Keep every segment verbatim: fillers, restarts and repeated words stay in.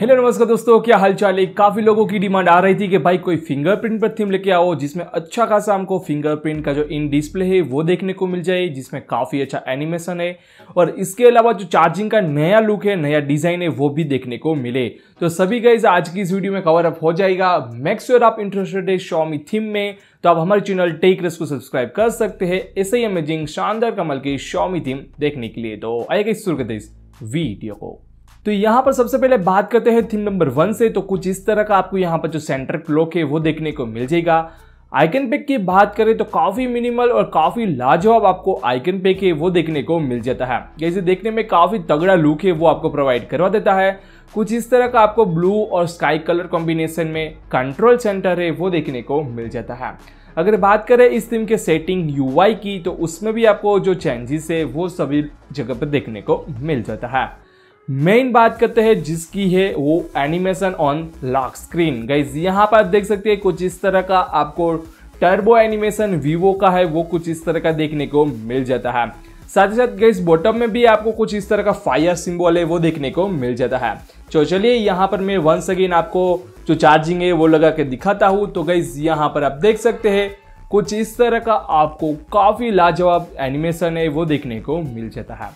Hello नमस्कार दोस्तों, क्या हालचाल है। काफी लोगों की डिमांड आ रही थी कि भाई कोई फिंगरप्रिंट पर थीम लेके आओ जिसमें अच्छा खासा हमको फिंगरप्रिंट का जो इन डिस्प्ले है वो देखने को मिल जाए, जिसमें काफी अच्छा एनिमेशन है और इसके अलावा जो चार्जिंग का नया लुक है, नया डिजाइन है वो भी देखने को मिले। तो सभी गाइस आज की इस वीडियो में कवर अप हो जाएगा। मेक श्योर आप इंटरेस्टेड है Xiaomi थीम में तो आप हमारे चैनल टेक रश को सब्सक्राइब कर सकते हैं ऐसे ही अमेजिंग शानदार कमल की Xiaomi थीम देखने के लिए। तो आइए गाइस शुरू करते हैं इस वीडियो को। तो यहाँ पर सबसे पहले बात करते हैं थीम नंबर वन से। तो कुछ इस तरह का आपको यहाँ पर जो सेंटर क्लॉक है वो देखने को मिल जाएगा। आइकन पैक की बात करें तो काफी मिनिमल और काफी लाजवाब आपको आइकन पैक है वो देखने को मिल जाता है। जैसे देखने में काफी तगड़ा लुक है वो आपको प्रोवाइड करवा देता है। कुछ इस तरह का आपको ब्लू और स्काई कलर कॉम्बिनेशन में कंट्रोल सेंटर है वो देखने को मिल जाता है। अगर बात करें इस थीम के सेटिंग यूआई की तो उसमें भी आपको जो चेंजेस है वो सभी जगह पर देखने को मिल जाता है। मेन बात करते हैं जिसकी है वो animation on lock screen. Guys यहाँ पर आप देख सकते हैं कुछ इस तरह का आपको टर्बो एनिमेशन वीवो का है वो कुछ इस तरह का देखने को मिल जाता है। साथ ही साथ गाइज बॉटम में भी आपको कुछ इस तरह का फायर सिंबल है वो देखने को मिल जाता है। तो चलिए यहाँ पर मैं वंस अगेन आपको जो चार्जिंग है वो लगा के दिखाता हूँ। तो गाइज यहाँ पर आप देख सकते हैं कुछ इस तरह का आपको काफी लाजवाब एनिमेशन है वो देखने को मिल जाता है।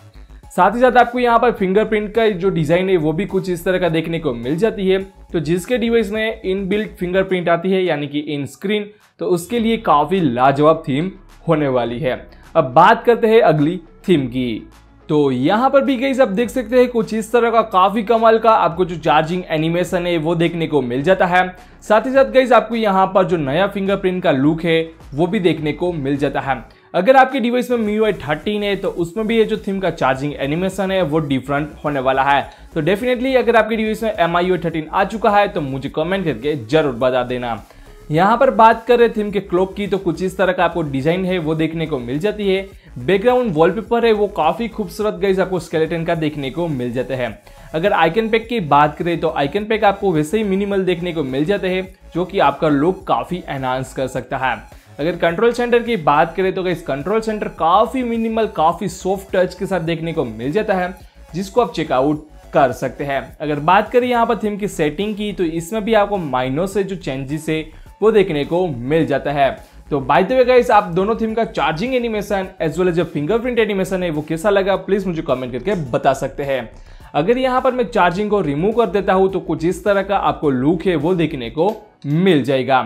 साथ ही साथ आपको यहाँ पर फिंगरप्रिंट का जो डिज़ाइन है वो भी कुछ इस तरह का देखने को मिल जाती है। तो जिसके डिवाइस में इनबिल्ट फिंगरप्रिंट आती है यानी कि इन स्क्रीन, तो उसके लिए काफ़ी लाजवाब थीम होने वाली है। अब बात करते हैं अगली थीम की। तो यहाँ पर भी गाइस आप देख सकते हैं कुछ इस तरह का काफ़ी कमाल का आपको जो चार्जिंग एनिमेशन है वो देखने को मिल जाता है। साथ ही साथ गाइस आपको यहाँ पर जो नया फिंगरप्रिंट का लुक है वो भी देखने को मिल जाता है। अगर आपके डिवाइस में M I U I thirteen है तो उसमें भी ये जो थीम का चार्जिंग एनिमेशन है वो डिफरेंट होने वाला है। तो डेफिनेटली अगर आपके डिवाइस में M I U I thirteen आ चुका है तो मुझे कमेंट करके जरूर बता देना। यहाँ पर बात कर रहे थीम के क्लॉक की तो कुछ इस तरह का आपको डिजाइन है वो देखने को मिल जाती है। बैकग्राउंड वॉलपेपर है वो काफी खूबसूरत गाइस आपको स्केलेटन का देखने को मिल जाते हैं। अगर आइकन पैक की बात करें तो आइकन पैक आपको वैसे ही मिनिमल देखने को मिल जाते हैं जो कि आपका लुक काफी एनहांस कर सकता है। अगर कंट्रोल सेंटर की बात करें तो गाइस कंट्रोल सेंटर काफ़ी मिनिमल काफ़ी सॉफ्ट टच के साथ देखने को मिल जाता है जिसको आप चेकआउट कर सकते हैं। अगर बात करें यहाँ पर थीम की सेटिंग की तो इसमें भी आपको माइनर से जो चेंजेस है वो देखने को मिल जाता है। तो बाय द वे गाइस आप दोनों थीम का charging animation as well as fingerprint animation है वो कैसा लगा प्लीज़ मुझे कमेंट करके बता सकते हैं। अगर यहाँ पर मैं चार्जिंग को रिमूव कर देता हूँ तो कुछ इस तरह का आपको लुक है वो देखने को मिल जाएगा।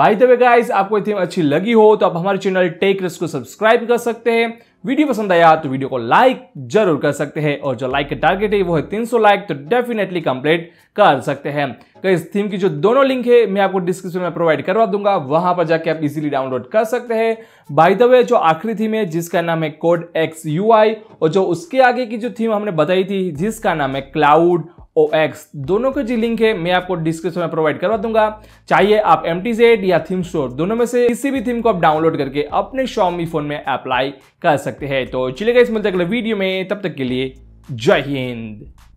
बाय द वे गाइस आपको ये थीम अच्छी लगी हो तो आप हमारे चैनल टेक रश को सब्सक्राइब कर सकते हैं। वीडियो पसंद आया तो वीडियो को लाइक जरूर कर सकते हैं और जो लाइक का टारगेट है वो है तीन सौ लाइक, तो डेफिनेटली कंप्लीट कर सकते हैं। गाइस थीम की जो दोनों लिंक है मैं आपको डिस्क्रिप्शन में प्रोवाइड करवा दूंगा, वहां पर जाके आप इजीली डाउनलोड कर सकते हैं। बाय द वे जो आखिरी थीम है जिसका नाम है कोड एक्स यूआई और जो उसके आगे की जो थीम हमने बताई थी जिसका नाम है क्लाउड O X, दोनों के जो लिंक है मैं आपको डिस्क्रिप्शन में प्रोवाइड करवा दूंगा। चाहिए आप M T Z या थीम स्टोर दोनों में से किसी भी थीम को आप डाउनलोड करके अपने Xiaomi फोन में अप्लाई कर सकते हैं। तो चलिए गाइस मिलते हैं अगले वीडियो में, तब तक के लिए जय हिंद।